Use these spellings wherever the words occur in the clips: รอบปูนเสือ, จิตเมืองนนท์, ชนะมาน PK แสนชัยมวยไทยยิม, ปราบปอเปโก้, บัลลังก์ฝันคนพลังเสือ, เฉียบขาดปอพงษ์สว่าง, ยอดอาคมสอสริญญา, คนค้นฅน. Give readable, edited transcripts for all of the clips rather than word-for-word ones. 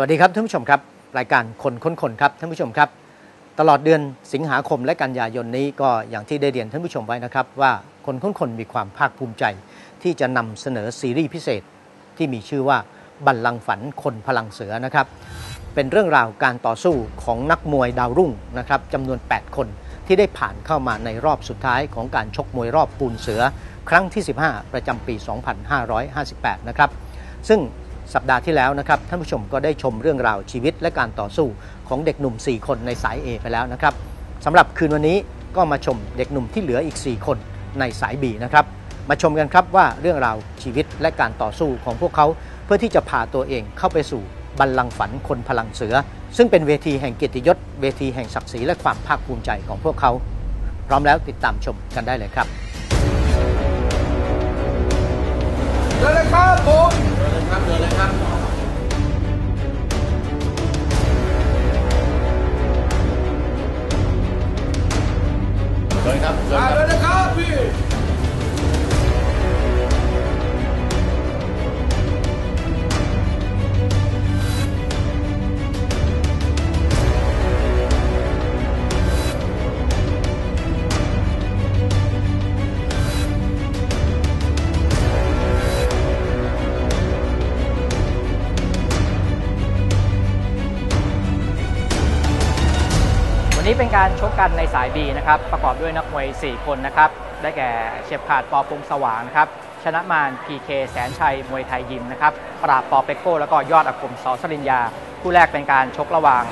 สวัสดีครับท่านผู้ชมครับรายการคนค้นคนครับท่านผู้ชมครับตลอดเดือนสิงหาคมและกันยายนนี้ก็อย่างที่ได้เรียนท่านผู้ชมไว้นะครับว่าคนค้นคนมีความภาคภูมิใจที่จะนำเสนอซีรีส์พิเศษที่มีชื่อว่าบัลลังก์ฝันคนพลังเสือนะครับเป็นเรื่องราวการต่อสู้ของนักมวยดาวรุ่งนะครับจำนวน8คนที่ได้ผ่านเข้ามาในรอบสุดท้ายของการชกมวยรอบปูนเสือครั้งที่15ประจำปี2558นะครับซึ่งสัปดาห์ที่แล้วนะครับท่านผู้ชมก็ได้ชมเรื่องราวชีวิตและการต่อสู้ของเด็กหนุ่ม4คนในสาย A ไปแล้วนะครับสำหรับคืนวันนี้ก็มาชมเด็กหนุ่มที่เหลืออีก4คนในสาย B นะครับมาชมกันครับว่าเรื่องราวชีวิตและการต่อสู้ของพวกเขาเพื่อที่จะพาตัวเองเข้าไปสู่บัลลังก์ฝันคนพลังเสือซึ่งเป็นเวทีแห่งเกียรติยศเวทีแห่งศักดิ์ศรีและความภาคภูมิใจของพวกเขาพร้อมแล้วติดตามชมกันได้เลยครับเดินเลยครับผมเดินเลยครับเดินเลยครับพี่นี่เป็นการชกกันในสาย B นะครับประกอบด้วยนักมวย4คนนะครับได้แก่เฉียบขาดปอพงษ์สว่างนะครับชนะมาน PK แสนชัยมวยไทยยิมนะครับปราบปอเป็กโก้แล้วก็ยอดอาคมสอสริญญาคู่แรกเป็นการชกระหว่าง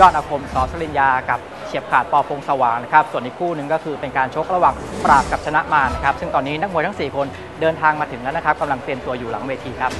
ยอดอาคมสอสริญญากับเฉียบขาดปอพงษ์สว่างนะครับส่วนอีกคู่หนึ่งก็คือเป็นการชกระหว่างปราบกับชนะมานนะครับซึ่งตอนนี้นักมวยทั้ง4คนเดินทางมาถึงแล้วนะครับกำลังเตรียมตัวอยู่หลังเวทีครับ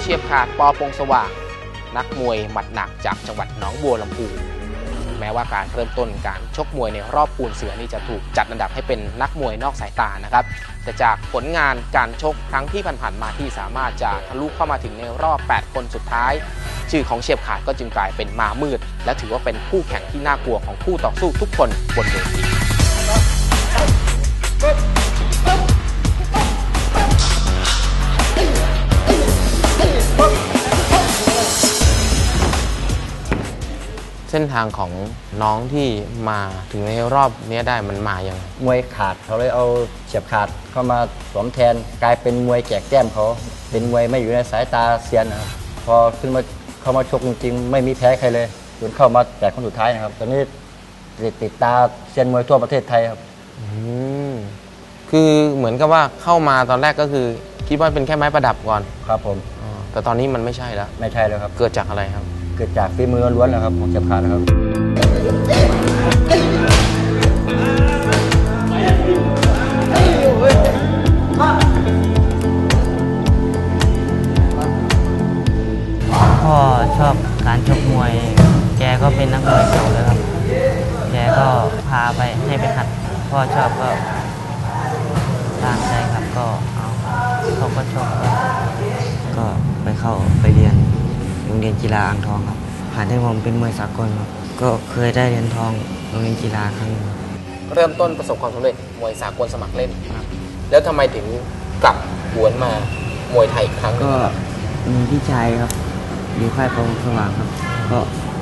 เฉียบขาดปอพงษ์สว่างนักมวยหมัดหนักจากจังหวัดหนองบัวลำพูแม้ว่าการเริ่มต้นการชกมวยในรอบปูนเสือนี่จะถูกจัดอันดับให้เป็นนักมวยนอกสายตานะครับแต่จากผลงานการชกครั้งที่ผ่านๆมาที่สามารถจะทะลุเข้ามาถึงในรอบ8คนสุดท้ายชื่อของเฉียบขาดก็จึงกลายเป็นมามืดและถือว่าเป็นคู่แข่งที่น่ากลัวของคู่ต่อสู้ทุกคนบนเวทีเส้นทางของน้องที่มาถึงในรอบนี้ได้มันมาอย่างมวยขาดเขาเลยเอาเฉียบขาดเข้ามาสวมแทนกลายเป็นมวยแจกแต้มเขาเป็นมวยไม่อยู่ในสายตาเซียนนะครับพอขึ้นมาเข้ามาชกจริงๆไม่มีแพ้ใครเลยจนเข้ามาแต่คนสุดท้ายนะครับตอนนี้ติดตาเซียนมวยทั่วประเทศไทยครับคือเหมือนกับว่าเข้ามาตอนแรกก็คือคิดว่าเป็นแค่ไม้ประดับก่อนครับผมแต่ตอนนี้มันไม่ใช่แล้วไม่ใช่แล้วครับเกิดจากอะไรครับเกิดจากฝีมือล้วนนะครับของเฉียบขาดนะครับพ่อชอบการชกมวยแกก็เป็นนักมวยเก่าเลยครับ ก็พาไปให้ไปหัดพ่อชอบก็ตามใจครับก็เอาเขาก็ชอบก็ไปเข้าไปเรียนโรงเรียนกีฬาอ่างทองครับผ่านได้ผมเป็นมวยสากลครับก็เคยได้เหรียญทองโรงเรียนกีฬาครั้งนึงเริ่มต้นประสบความสำเร็จมวยสากลสมัครเล่นแล้วทำไมถึงกลับหวนมามวยไทยอีกครั้งก็มีพี่ชายครับอยู่ค่ายพงศ์สว่างครับก็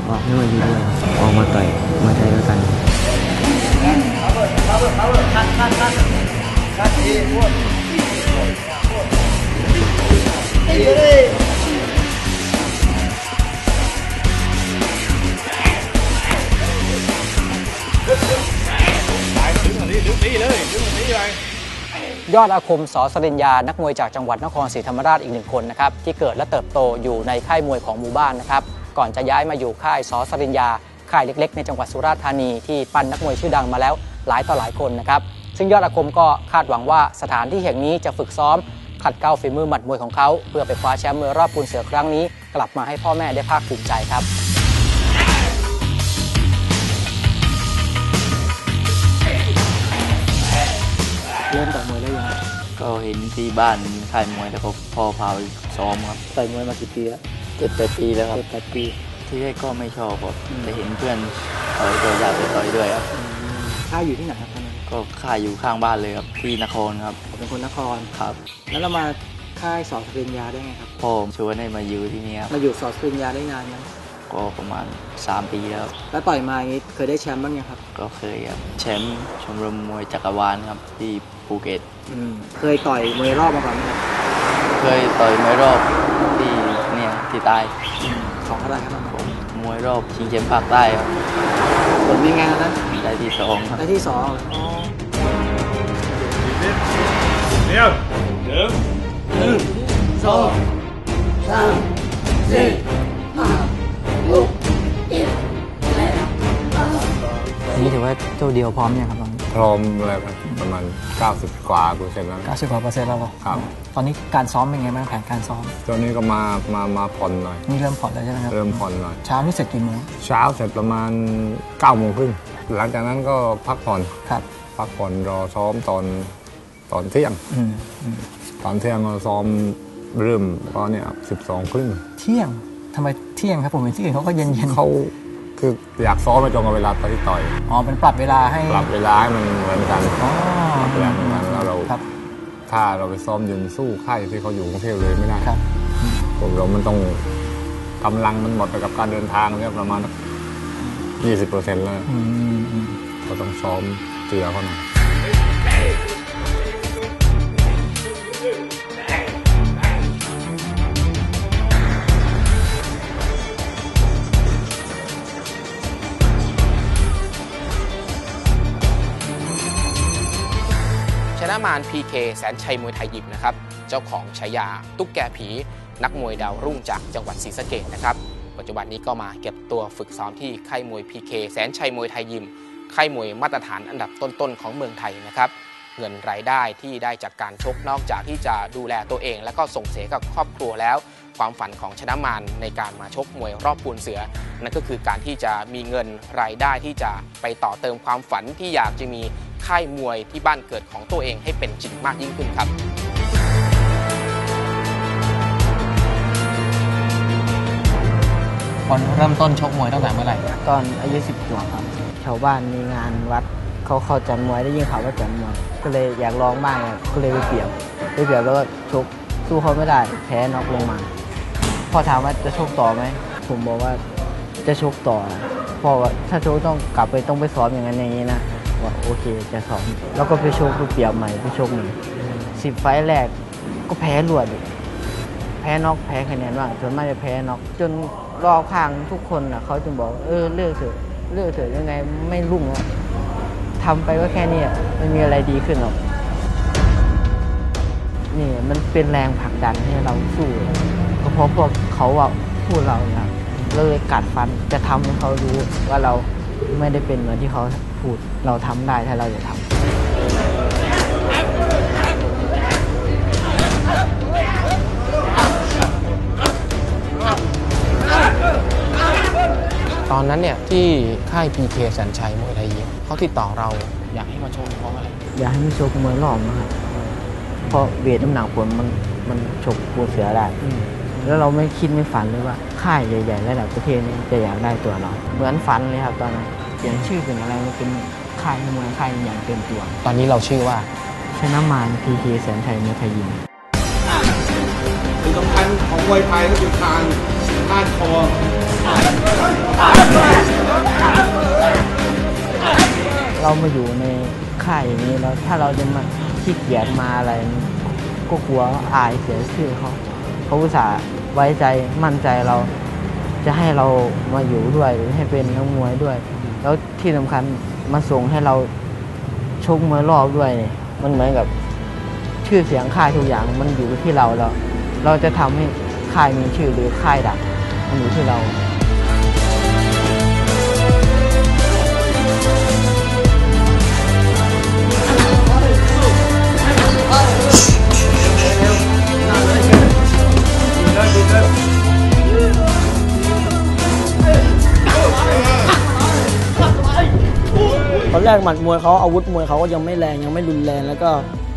ออกให้มาอยู่ด้วยออกมาต่อยมวยไทยด้วยกันยอดอาคมสอสริญญานักมวยจากจังหวัดนครศรีธรรมราชอีกหนึ่งคนนะครับที่เกิดและเติบโตอยู่ในค่ายมวยของหมู่บ้านนะครับก่อนจะย้ายมาอยู่ค่ายสอสริญญาค่ายเล็กๆในจังหวัดสุราษฎร์ธานีที่ปั้นนักมวยชื่อดังมาแล้วหลายต่อหลายคนนะครับซึ่งยอดอาคมก็คาดหวังว่าสถานที่แห่งนี้จะฝึกซ้อมขัดเกลาฝีมือหมัดมวยของเขาเพื่อไปคว้าแชมป์มวยรอบปูนเสือครั้งนี้กลับมาให้พ่อแม่ได้ภาคภูมิใจครับเริ่มต่อยมวยได้ยังไงก็เห็นที่บ้านค่ายมวยแล้วก็พ่อพาไปซ้อมครับต่อยมวยมากี่ปีแล้ว7-8 ปีแล้วครับ7-8 ปีที่แรกก็ไม่ชอบครับแต่เห็นเพื่อนเขาอยากไปต่อยด้วยครับค่ายอยู่ที่ไหนครับก็ค่ายอยู่ข้างบ้านเลยครับที่นครครับเป็นคนนครครับแล้วเรามาค่ายสอนสริญญาได้ไงครับพ่อชวนให้มาอยู่ที่นี่ครับมาอยู่สอนสริญญาได้นานยังก็ประมาณ3 ปีแล้วแล้วต่อยมาอย่างนี้เคยได้แชมป์บ้างยังครับก็เคยครับแชมป์ชมรมมวยจักรวาลครับที่ภูเก็ตเคยต่อยมวยรอบมาก่อนไหมครับเคยต่อยมวยรอบที่เนี่ยที่ใต้ของอะไรครับผมมวยรอบชิงแชมป์ภาคใต้ครับผลเป็นไงครับนั้นได้ที่2ครับได้ที่2นี่ถือว่าเจ้าเดียวพร้อมยังครับพร้อมเลยครับประมาณ90%กว่าแล้ว90%กว่าแล้วครับตอนนี้การซ้อมเป็นไงบ้างแผนการซ้อมตอนนี้ก็มาผ่อนหน่อยนี่เริ่มผ่อนแล้วใช่ไหมครับเริ่มผ่อนหน่อยเช้านี่เสร็จกี่โมงเช้าเสร็จประมาณ9:30หลังจากนั้นก็พักผ่อนครับพักผ่อนรอซ้อมตอนเที่ยงเราซ้อมเริ่มตอนเนี่ย12:30เที่ยงทำไมเที่ยงครับผมเห็นที่อื่นเขาก็เย็นเขาคืออยากซ้อมไปตรงกับเวลาตอนที่ต่อยอ๋อเป็นปรับเวลาให้มันเหมือนกันปรับเวลาเหมือนกันแล้วเราถ้าเราไปซ้อมยืนสู้ค่ายที่เขาอยู่กรุงเทพเลยไม่ได้ครับผมเรามันต้องกำลังมันหมดไปกับการเดินทางเนี่ยประมาณ20%แล้วเราต้องซ้อมเตือเขาหน่อยชนะมาร PK แสนชัยมวยไทยยิมนะครับเจ้าของฉายาตุ๊กแกผีนักมวยดาวรุ่งจากจังหวัดศรีสะเกษนะครับปัจจุบันนี้ก็มาเก็บตัวฝึกซ้อมที่ค่ายมวย PK แสนชัยมวยไทยยิมค่ายมวยมาตรฐานอันดับต้นๆของเมืองไทยนะครับเงินรายได้ที่ได้จากการชกนอกจากที่จะดูแลตัวเองและก็ส่งเสริมกับครอบครัวแล้วความฝันของชนะมารในการมาชกมวยรอบปูนเสือนั่นก็คือการที่จะมีเงินรายได้ที่จะไปต่อเติมความฝันที่อยากจะมีค่ายมวยที่บ้านเกิดของตัวเองให้เป็นจริงมากยิ่งขึ้นครับตอนเริ่มต้นชกมวยตั้งแต่เมื่อไหร่ตอนอายุ10 ขวบครับชาวบ้านมีงานวัดเขาจัดมวยได้ยินข่าวว่าจัดมวยก็เลยอยากลองบ้างก็เลยไปเปรียบแล้วก็ชกสู้เขาไม่ได้แพ้น็อกลงมาพ่อถามว่าจะชกต่อไหมผมบอกว่าจะชกต่อพ่อว่าถ้าชกต้องไปซ้อมอย่างนั้นอย่างนี้นะว่าโอเคจะซ้อมแล้วก็ไปชกไปเปรียบใหม่ไปชกหนึ่ง10 ไฟต์แรกก็แพ้รวดแพ้น็อกแพ้คะแนนว่างจนไม่ได้แพ้น็อกจนรอบข้างทุกคนนะเขาจึงบอกเลิกเถอะยังไงไม่รุ่งแล้วทำไปก็แค่นี้ไม่มีอะไรดีขึ้นหรอกนี่มันเป็นแรงผลักดันให้เราสู้ก็เพราะพวกเขาพูดเราเนี่ยเลยกัดฟันจะทำให้เขารู้ว่าเราไม่ได้เป็นเหมือนที่เขาพูดเราทำได้ถ้าเราจะทำ ตอนนั้นเนี่ยที่ค่าย PK สัญชัยมวยไทยยิมเขาติดต่อเราอยากให้มาโชว์เพราะอะไรอยากให้มาโชว์มวยหล่อมากเพราะเวทน้ำหนักผมมันชกปูเสือได้แล้วเราไม่คิดไม่ฝันเลยว่าค่ายใหญ่ๆระดับประเทศนี้จะอยากได้ตัวเราเหมือนฝันเลยครับตอนนั้นเปลี่ยนชื่อเป็นอะไรมันเป็นค่ายมวยค่ายอย่างเต็มตัวตอนนี้เราชื่อว่าชนะมาร PK สัญชัยมวยไทยยิมคือสำคัญของมวยไทยก็คือการก้านคอเรามาอยู่ในค่ายอย่างนี้แล้วถ้าเราจะมาขี้เกียจมาอะไรก็กลัวอายเสียชื่อเขาอุตส่าห์ไว้ใจมั่นใจเราจะให้เรามาอยู่ด้วยหรือให้เป็นนักมวยด้วยแล้วที่สำคัญมาส่งให้เราชกมวยรอบด้วยเนี่ยมันเหมือนกับชื่อเสียงค่ายทุกอย่างมันอยู่ที่เราแล้วเราจะทำให้ค่ายมีชื่อหรือค่ายดังมันอยู่ที่เราตอนแรกหมัดมวยเขาอาวุธมวยเขาก็ยังไม่แรงยังไม่รุนแรงแล้วก็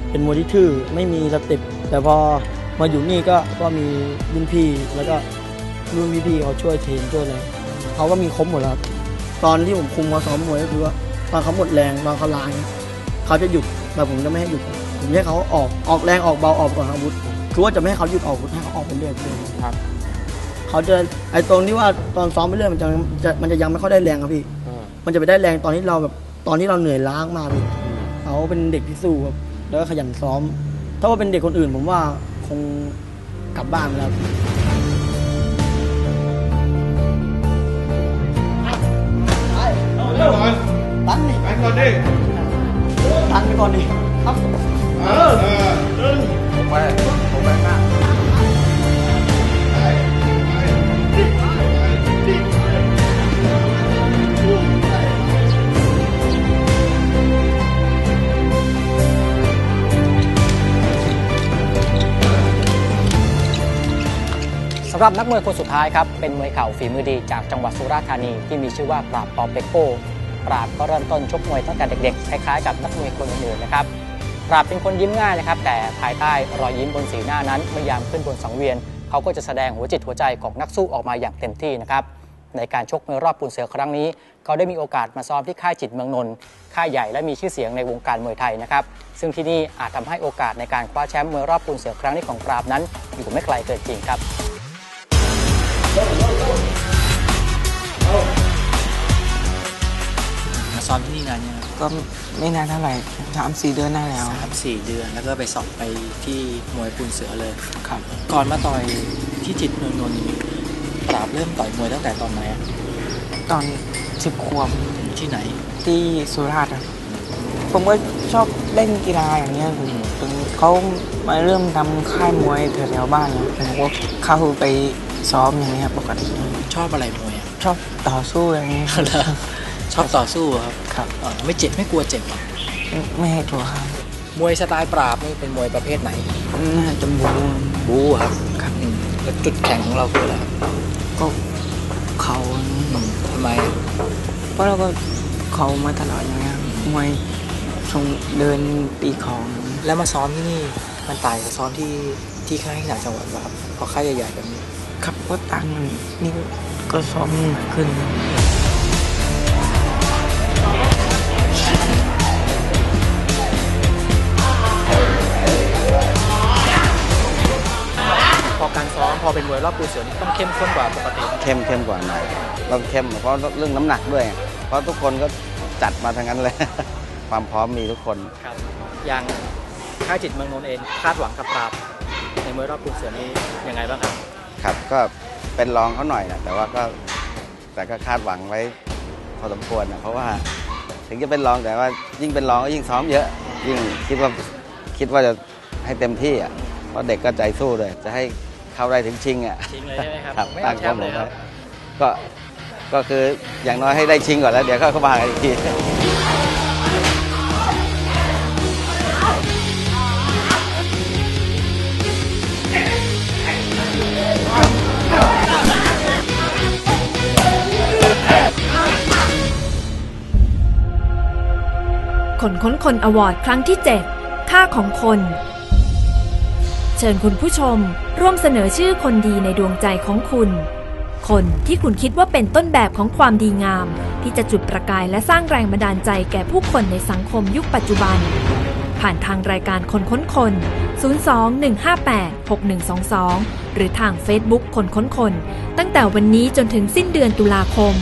เป็นมวยที่ทื่อไม่มีสเต็ปแต่พอมาอยู่นี่ก็มีรุ่นพี่แล้วก็รุ่นพี่เขาช่วยเทรนช่วยอะไรเขาก็มีครบหมดแล้วตอนที่ผมคุมมาซ้อมมวยก็คือว่าตอนเขาหมดแรงตอนเขาล้าเขาจะหยุดแต่ผมจะไม่ให้หยุดผมให้เขาออกแรงออกเบาออกก่อนอาวุธคือว่าจะไม่ให้เขาหยุดออกให้เขาออกไปเรื่อยๆครับเขาจะไอตรงที่ว่าตอนซ้อมไปเรื่อยมันจะยังไม่ค่อยได้แรงครับพี่มันจะไปได้แรงตอนที่เราแบบตอนที่เราเหนื่อยล้างมาพี่เขาเป็นเด็กที่สู้ครับแล้วก็ขยันซ้อมถ้าว่าเป็นเด็กคนอื่นผมว่าคงกลับบ้านแล้วตันนี่ไปก่อนดิตันไปก่อนดิครับผมไปหน้าสำหรับนักมวยคนสุดท้ายครับเป็นมวยเข่าฝีมือดีจากจังหวัดสุราษฎร์ธานีที่มีชื่อว่าปราบปอเปโก้ปราบก็เริ่มต้นชกมวยตั้งแต่เด็กๆคล้ายๆกับนักมวยคนอื่นๆนะครับปราบเป็นคนยิ้มง่ายนะครับแต่ภายใต้รอยยิ้มบนสีหน้านั้นเมื่อยามขึ้นบนสังเวียนเขาก็จะแสดงหัวจิตหัวใจของนักสู้ออกมาอย่างเต็มที่นะครับในการชกมวยรอบปูนเสือครั้งนี้เขาได้มีโอกาสมาซ้อมที่ค่ายจิตเมืองนนท์ค่ายใหญ่และมีชื่อเสียงในวงการมวยไทยนะครับซึ่งที่นี่อาจทำให้โอกาสในการคว้าแชมป์มวยรอบปูนเสือครั้งนี้ของปราบนั้นอยู่ไม่ไกลเกินจริงครับมาซ้อมที่นี่นานยังก็ไม่นานเท่าไหร่ 3-4 เดือนได้แล้ว 3-4 เดือนแล้วก็ไปสอบไปที่มวยปูนเสือเลยครับก่อนมาต่อยที่จิตเมืองนนท์ปราบเริ่มต่อยมวยตั้งแต่ตอนไหนตอน10 ขวบที่ไหนที่สุราษฎร์ผมก็ชอบเล่นกีฬาอย่างเงี้ยจนเขามาเริ่มทำค่ายมวยแถวๆบ้านผมก็เข้าไปซ้อมอย่างนี้ครับปกติชอบอะไรมวยชอบต่อสู้อย่างนี้ชอบต่อสู้ครับไม่เจ็บไม่กลัวเจ็บไม่กลัวครับมวยสไตล์ปราบนี่เป็นมวยประเภทไหนจมูกบู๊ครับครับแล้วจุดแข็งของเราคืออะไรก็เขาทำไมเพราะเราก็เขามาตลอดอย่างเงี้ยมวยทรงเดินตีของแล้วมาซ้อมที่นี่มันต่างกับซ้อมที่ค่ายที่ต่างจังหวัดครับพอค่ายใหญ่ๆแบบนี้ครับก็ตังนี่ก็ซ้อมหนักขึ้นพอการซ้อมพอเป็นมวยรอบปูนเสือนี่ต้องเข้มข้นกว่าปกติเข้มกว่าหน่อยเราเข้มเพราะเรื่องน้ำหนักด้วยเพราะทุกคนก็จัดมาทางนั้นเลยความพร้อมมีทุกคนครับอย่างค่ายจิตเมืองนนท์เองคาดหวังกับปราบในมวยรอบปูนเสือนี้ยังไงบ้างครับครับก็เป็นรองเขาหน่อยนะแต่ว่าก็คาดหวังไว้พอสมควรนะเพราะว่าถึงจะเป็นรองแต่ว่ายิ่งเป็นรองก็ยิ่งซ้อมเยอะยิ่งคิดว่าจะให้เต็มที่อ่ะเพราะเด็กก็ใจสู้เลยจะให้เข้าได้ถึงชิงอ่ะชิงเลยใช่ไหมครับตั้งเป้าหมายครับก็คืออย่างน้อยให้ได้ชิงก่อนแล้วเดี๋ยวก็มาอีกที คนค้นคนอวอร์ดครั้งที่ 7 ค่าของคนเชิญคุณผู้ชมร่วมเสนอชื่อคนดีในดวงใจของคุณคนที่คุณคิดว่าเป็นต้นแบบของความดีงามที่จะจุดประกายและสร้างแรงบันดาลใจแก่ผู้คนในสังคมยุคปัจจุบันผ่านทางรายการคนค้นคน 02-158-6122 หรือทางเฟซบุ๊กคนค้นคนตั้งแต่วันนี้จนถึงสิ้นเดือนตุลาคม